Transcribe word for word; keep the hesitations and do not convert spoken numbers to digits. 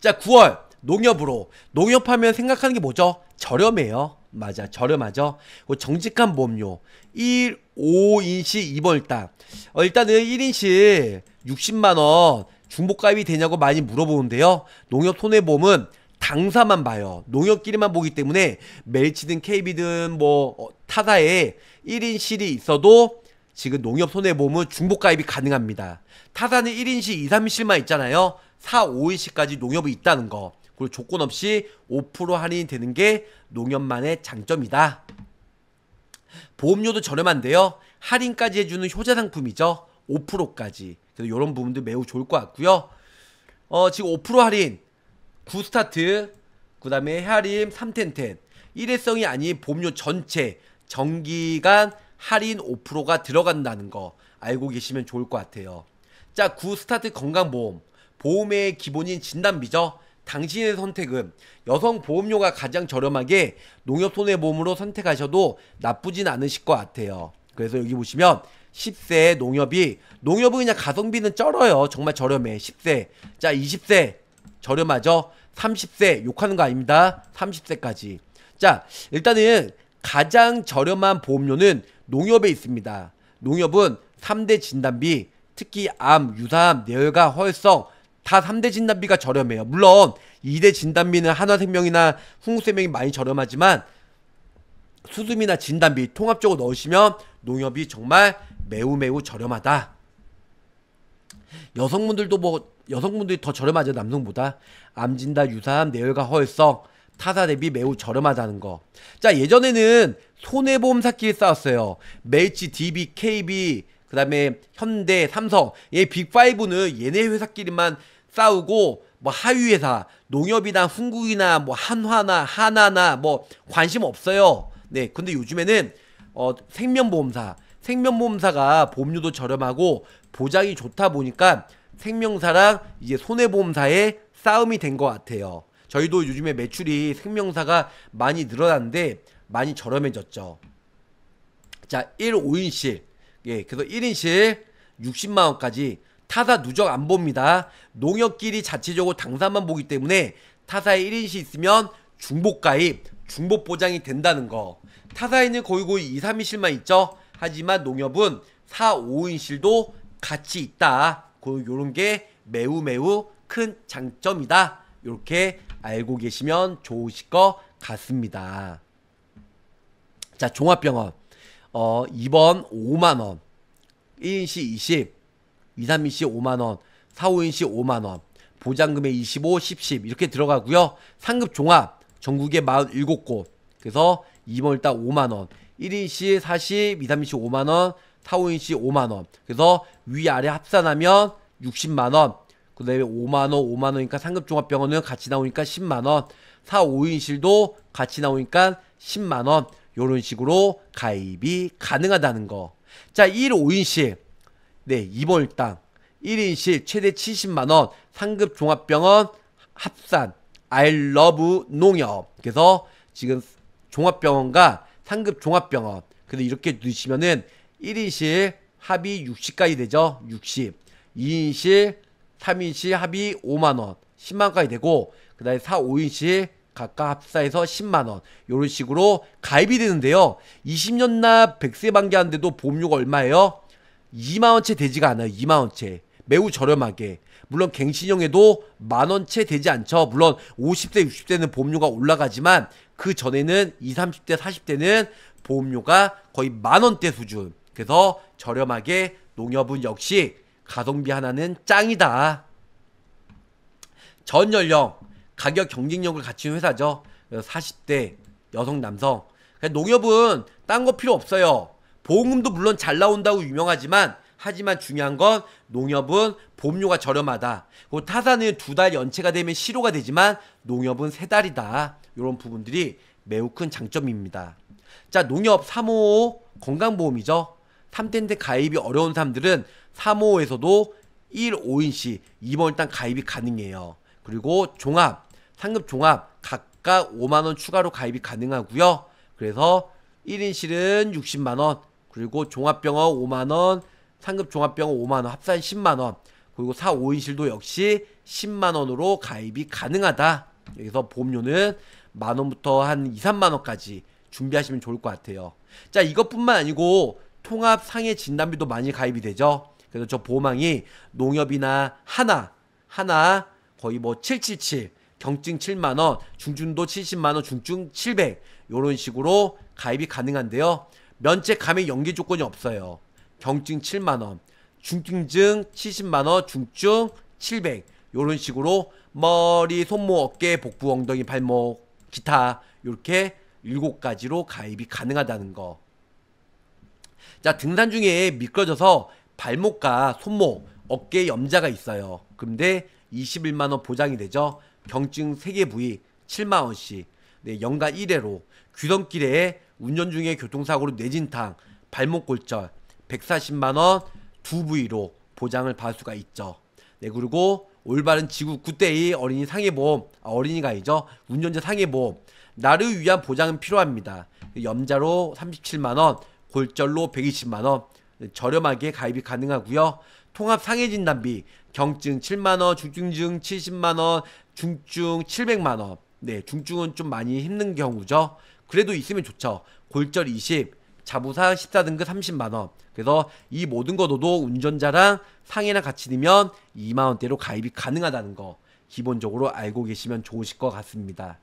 자, 구월 농협으로. 농협하면 생각하는 게 뭐죠? 저렴해요. 맞아, 저렴하죠. 정직한 보험료 일, 오 인씩 이번 달 어, 일단은 일 인씩 육십만 원 중복가입이 되냐고 많이 물어보는데요, 농협손해보험은 당사만 봐요. 농협끼리만 보기 때문에 멜치든 케이비든 뭐 어, 타사에 일 인실이 있어도 지금 농협손해보험은 중복가입이 가능합니다. 타사는 일 인실, 이, 삼 인실만 있잖아요. 사, 오 인실까지 농협이 있다는 거, 그리고 조건 없이 오 퍼센트 할인이 되는 게 농협만의 장점이다. 보험료도 저렴한데요, 할인까지 해주는 효자 상품이죠. 오 퍼센트까지. 그래서 이런 부분도 매우 좋을 것 같고요. 어, 지금 오 퍼센트 할인, 구 스타트, 그 다음에 할인 삼 텐텐, 일회성이 아닌 보험료 전체, 정기간 할인 오 퍼센트가 들어간다는 거 알고 계시면 좋을 것 같아요. 자, 구 스타트 건강보험. 보험의 기본인 진단비죠. 당신의 선택은 여성 보험료가 가장 저렴하게 농협손해보험으로 선택하셔도 나쁘진 않으실 것 같아요. 그래서 여기 보시면 십 세 농협이, 농협은 그냥 가성비는 쩔어요. 정말 저렴해. 십 세. 자, 이십 세 저렴하죠. 삼십 세 욕하는 거 아닙니다. 삼십 세까지. 자, 일단은 가장 저렴한 보험료는 농협에 있습니다. 농협은 삼 대 진단비, 특히 암, 유사암, 뇌혈관, 허혈성 다 삼 대 진단비가 저렴해요. 물론 이 대 진단비는 한화생명이나 흥국생명이 많이 저렴하지만 수술비나 진단비 통합적으로 넣으시면 농협이 정말 매우 매우 저렴하다. 여성분들도 뭐 여성분들이 더 저렴하죠, 남성보다. 암진단, 유사암, 뇌혈관, 허혈성 타사 대비 매우 저렴하다는 거. 자, 예전에는 손해보험사끼리 싸웠어요. 멜치, 디비, 케이비, 그 다음에 현대, 삼성, 얘 빅 파이브는 얘네 회사끼리만 싸우고, 뭐 하위 회사, 농협이나 흥국이나 뭐 한화나 하나나 뭐 관심 없어요. 네, 근데 요즘에는 어, 생명보험사, 생명보험사가 보험료도 저렴하고 보장이 좋다 보니까 생명사랑 이제 손해보험사의 싸움이 된 것 같아요. 저희도 요즘에 매출이 생명사가 많이 늘어났는데 많이 저렴해졌죠. 자, 일, 오 인실. 예, 그래서 일 인실 육십만 원까지. 타사 누적 안 봅니다. 농협끼리 자체적으로 당사만 보기 때문에 타사에 일 인실 있으면 중복가입, 중복보장이 된다는 거. 타사에는 거의 거의 이, 삼 인실만 있죠. 하지만 농협은 사, 오 인실도 같이 있다. 요런 게 매우 매우 큰 장점이다. 이렇게 알고 계시면 좋으실 것 같습니다. 자, 종합병원 어, 이 번 오만 원, 일 인실 이십, 이, 삼 인실 오만 원, 사, 오 인실 오만 원, 보장금액 이십오, 십, 십 이렇게 들어가고요. 상급 종합 전국에 사십칠 곳, 그래서 이번 달 오만 원, 일 인실 사십, 이, 삼 인실 오만 원, 사, 오 인실 오만 원, 그래서 위아래 합산하면 육십만 원, 그 다음에 오만 원, 오만 원이니까 상급종합병원은 같이 나오니까 십만 원, 사, 오 인실도 같이 나오니까 십만 원, 요런 식으로 가입이 가능하다는 거. 자, 일, 오 인실. 네, 이번 달 일 인실 최대 칠십만 원, 상급종합병원 합산 I love 농협. 그래서 지금 종합병원과 상급종합병원, 그래서 이렇게 넣으시면은 일 인실 합이 육십까지 되죠. 육십. 이 인실, 삼 인실 합이 오만 원, 십만 원까지 되고, 그 다음에 사, 오 인실 각각 합사해서 십만 원. 요런 식으로 가입이 되는데요, 이십 년 납 백 세 만기하는데도 보험료가 얼마예요? 이만 원채 되지가 않아요. 이만 원채. 매우 저렴하게. 물론 갱신형에도 만 원채 되지 않죠. 물론 오십 대, 육십 대는 보험료가 올라가지만 그 전에는 이십, 삼십 대, 사십 대는 보험료가 거의 만 원대 수준. 그래서 저렴하게 농협은 역시 가성비 하나는 짱이다. 전 연령 가격 경쟁력을 갖춘 회사죠. 사십 대 여성 남성. 농협은 딴 거 필요 없어요. 보험금도 물론 잘 나온다고 유명하지만, 하지만 중요한 건 농협은 보험료가 저렴하다. 그리고 타사는 두 달 연체가 되면 실효가 되지만 농협은 세 달이다. 이런 부분들이 매우 큰 장점입니다. 자, 농협 삼 호 건강보험이죠. 삼 텐데 가입이 어려운 사람들은 삼 호에서도 일, 오 인실, 이번 달 가입이 가능해요. 그리고 종합, 상급 종합 각각 오만 원 추가로 가입이 가능하고요. 그래서 일 인실은 육십만 원, 그리고 종합병원 오만 원, 상급 종합병원 오만 원, 합산 십만 원, 그리고 사, 오인실도 역시 십만 원으로 가입이 가능하다. 여기서 보험료는 만 원부터 한 이, 삼만 원까지 준비하시면 좋을 것 같아요. 자, 이것뿐만 아니고 통합 상해 진단비도 많이 가입이 되죠. 그래서 저 보험항이 농협이나 하나, 하나 거의 뭐 칠백칠십칠, 경증 칠만 원, 중증도 칠십만 원, 중증 칠백 요런 식으로 가입이 가능한데요. 면책 감액 연계 조건이 없어요. 경증 칠만 원, 중증증 칠십만 원, 중증 칠백 요런 식으로 머리, 손목, 어깨, 복부, 엉덩이, 발목, 기타 요렇게 일곱 가지로 가입이 가능하다는 거. 자, 등산 중에 미끄러져서 발목과 손목, 어깨에 염자가 있어요. 근데 이십일만 원 보장이 되죠. 경증 세 개 부위 칠만 원씩. 네, 연간 일 회로 귀성길에 운전 중에 교통사고로 뇌진탕, 발목 골절 백사십만 원 두 부위로 보장을 받을 수가 있죠. 네, 그리고 올바른 지구 구 대의 어린이 상해보험, 아, 어린이가이죠. 운전자 상해보험 나를 위한 보장은 필요합니다. 염자로 삼십칠만 원, 골절로 백이십만 원 저렴하게 가입이 가능하고요. 통합 상해진단비 경증 칠만 원, 중증증 칠십만 원, 중증 칠백만 원. 네, 중증은 좀 많이 힘든 경우죠. 그래도 있으면 좋죠. 골절 이십, 자부상 십사 등급 삼십만 원. 그래서 이 모든 것도 운전자랑 상해랑 같이 넣으면 이만 원대로 가입이 가능하다는 거 기본적으로 알고 계시면 좋으실 것 같습니다.